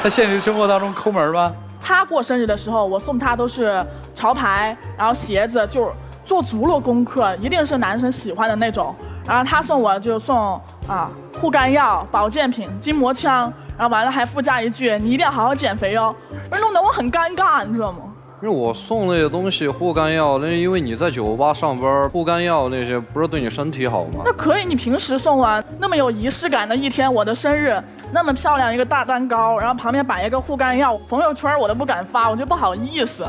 他现实生活当中抠门吗？他过生日的时候，我送他都是潮牌，然后鞋子，就做足了功课，一定是男生喜欢的那种。然后他送我就送啊护肝药、保健品、筋膜枪，然后完了还附加一句：“你一定要好好减肥哟。”而弄得我很尴尬，你知道吗？ 因为我送那些东西护肝药，那是因为你在酒吧上班，护肝药那些不是对你身体好吗？那可以，你平时送啊，那么有仪式感的一天，我的生日，那么漂亮一个大蛋糕，然后旁边摆一个护肝药，朋友圈我都不敢发，我觉得不好意思。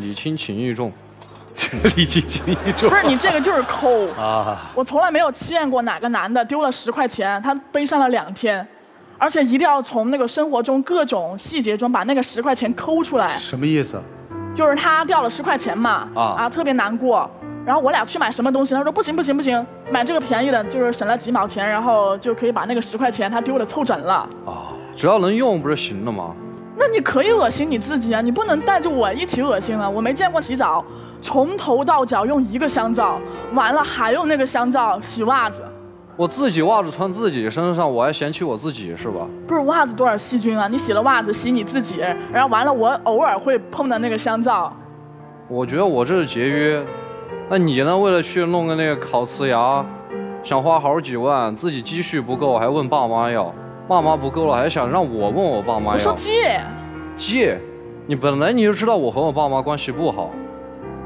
礼轻情意重，礼轻情意重。不是你这个就是抠啊！我从来没有见过哪个男的丢了10块钱，他背上了2天。 而且一定要从那个生活中各种细节中把那个10块钱抠出来。什么意思？就是他掉了10块钱嘛，啊，特别难过。然后我俩去买什么东西，他说不行不行不行，买这个便宜的，就是省了几毛钱，然后就可以把那个10块钱他丢了凑整了。啊，只要能用不是行了吗？那你可以恶心你自己啊，你不能带着我一起恶心啊！我没见过洗澡，从头到脚用一个香皂，完了还用那个香皂洗袜子。 我自己袜子穿自己身上，我还嫌弃我自己是吧？不是袜子多少细菌啊！你洗了袜子洗你自己，然后完了我偶尔会碰到那个香皂。我觉得我这是节约，那你呢？为了去弄个那个烤瓷牙，想花好几万，自己积蓄不够还问爸妈要，爸妈不够了还想让我问我爸妈要。我说借，借，你本来你就知道我和我爸妈关系不好。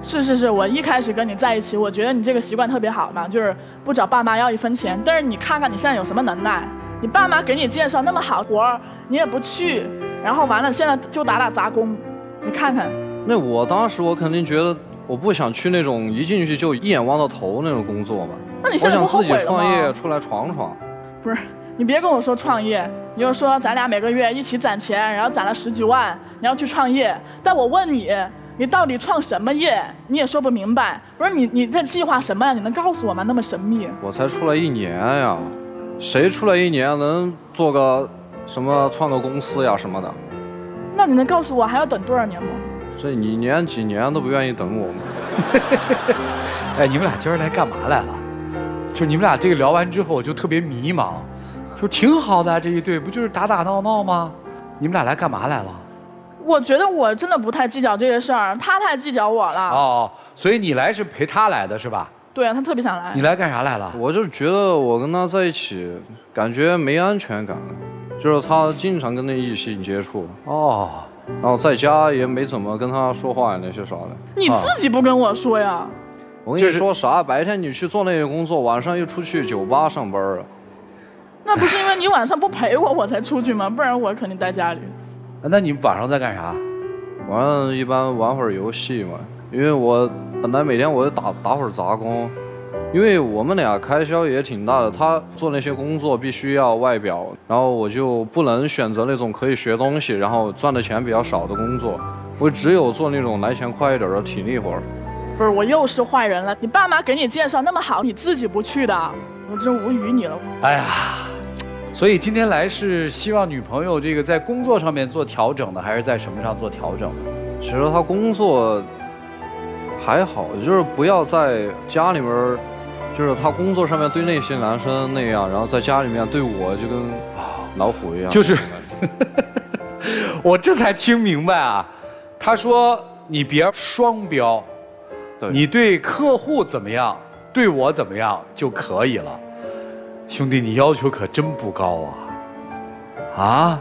是是是，我一开始跟你在一起，我觉得你这个习惯特别好嘛，就是不找爸妈要1分钱。但是你看看你现在有什么能耐？你爸妈给你介绍那么好活儿，你也不去，然后完了现在就打杂工，你看看。那我当时我肯定觉得我不想去那种一进去就一眼望到头那种工作嘛。那你现在不后悔了吗？我想自己创业出来闯闯。不是，你别跟我说创业，你就说咱俩每个月一起攒钱，然后攒了10几万，你要去创业。但我问你。 你到底创什么业？你也说不明白。不是你在计划什么呀？你能告诉我吗？那么神秘。我才出来1年呀，谁出来1年能做个什么创个公司呀什么的？那你能告诉我还要等多少年吗？这你连几年都不愿意等我吗？哎，你们俩今儿来干嘛来了？就你们俩这个聊完之后，我就特别迷茫。说挺好的、啊、这一对，不就是打闹闹吗？你们俩来干嘛来了？ 我觉得我真的不太计较这些事儿，他太计较我了。哦，所以你来是陪他来的是吧？对啊，他特别想来。你来干啥来了？我就觉得我跟他在一起，感觉没安全感，就是他经常跟那异性接触。哦，然后在家也没怎么跟他说话那些啥的。你自己不跟我说呀？我跟你说啥？白天你去做那些工作，晚上又出去酒吧上班了。那不是因为你晚上不陪我，我才出去吗？不然我肯定待家里。 那你晚上在干啥？晚上一般玩会儿游戏嘛，因为我本来每天我就打会儿杂工，因为我们俩开销也挺大的。他做那些工作必须要外表，然后我就不能选择那种可以学东西，然后赚的钱比较少的工作。我只有做那种来钱快一点的体力活。不是，我又是坏人了。你爸妈给你介绍那么好，你自己不去的，我真无语你了。哎呀。 所以今天来是希望女朋友这个在工作上面做调整的，还是在什么上做调整？其实她工作还好，就是不要在家里面，就是她工作上面对那些男生那样，然后在家里面对我就跟老虎一样。就是，我这才听明白啊，她说你别双标，对你对客户怎么样，对我怎么样就可以了。 兄弟，你要求可真不高啊！啊？